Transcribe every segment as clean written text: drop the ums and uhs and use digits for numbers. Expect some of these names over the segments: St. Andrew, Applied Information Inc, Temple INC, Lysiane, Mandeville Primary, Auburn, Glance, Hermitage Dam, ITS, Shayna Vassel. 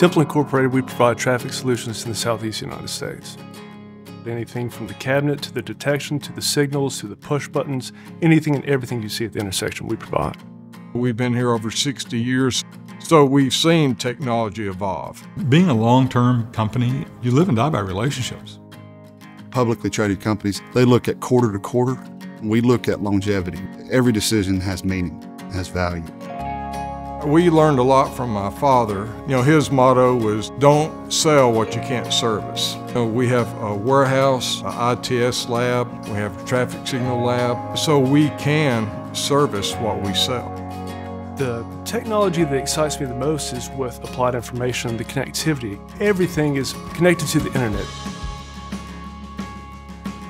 Temple Incorporated, we provide traffic solutions in the Southeast United States. Anything from the cabinet to the detection, to the signals, to the push buttons, anything and everything you see at the intersection we provide. We've been here over 60 years, so we've seen technology evolve. Being a long-term company, you live and die by relationships. Publicly traded companies, they look at quarter to quarter. We look at longevity. Every decision has meaning, has value. We learned a lot from my father. You know, his motto was, don't sell what you can't service. You know, we have a warehouse, an ITS lab, we have a traffic signal lab, so we can service what we sell. The technology that excites me the most is with Applied Information, the connectivity. Everything is connected to the internet.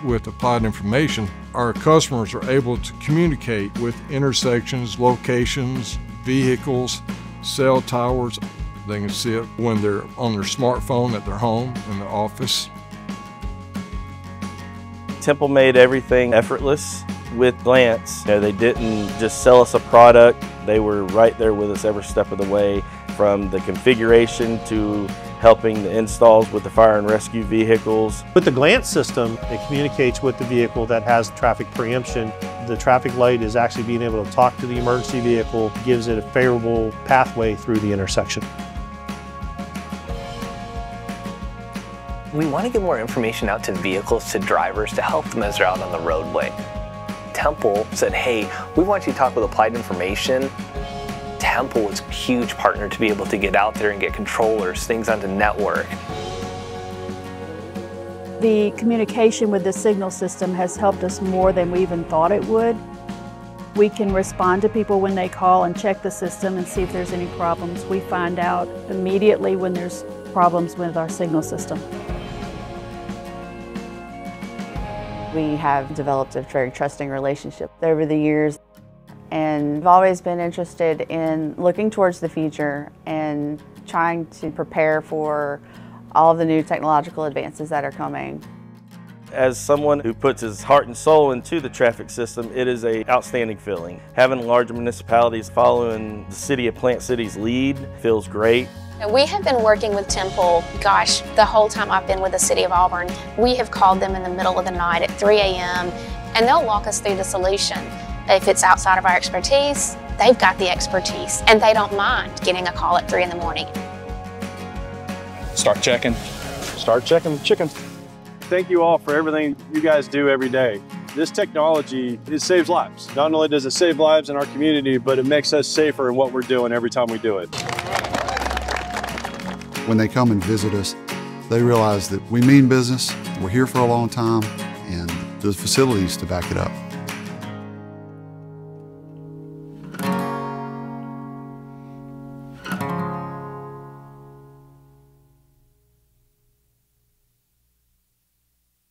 With Applied Information, our customers are able to communicate with intersections, locations, vehicles, cell towers. They can see it when they're on their smartphone, at their home, in the office. Temple made everything effortless with Glance. You know, they didn't just sell us a product. They were right there with us every step of the way, from the configuration to helping the installs with the fire and rescue vehicles. With the Glance system, it communicates with the vehicle that has traffic preemption. The traffic light is actually being able to talk to the emergency vehicle, gives it a favorable pathway through the intersection. We want to get more information out to vehicles, to drivers, to help them as they're out on the roadway. Temple said, hey, we want you to talk with Applied Information. Temple was a huge partner to be able to get out there and get controllers, things onto network. The communication with the signal system has helped us more than we even thought it would. We can respond to people when they call and check the system and see if there's any problems. We find out immediately when there's problems with our signal system. We have developed a very trusting relationship over the years, and I've always been interested in looking towards the future and trying to prepare for all of the new technological advances that are coming. As someone who puts his heart and soul into the traffic system, it is an outstanding feeling. Having large municipalities following the City of Plant City's lead feels great. We have been working with Temple, gosh, the whole time I've been with the City of Auburn. We have called them in the middle of the night at 3 a.m. and they'll walk us through the solution. If it's outside of our expertise, they've got the expertise and they don't mind getting a call at 3 in the morning. Start checking the chickens. Thank you all for everything you guys do every day. This technology, it saves lives. Not only does it save lives in our community, but it makes us safer in what we're doing every time we do it. When they come and visit us, they realize that we mean business, we're here for a long time, and there's facilities to back it up.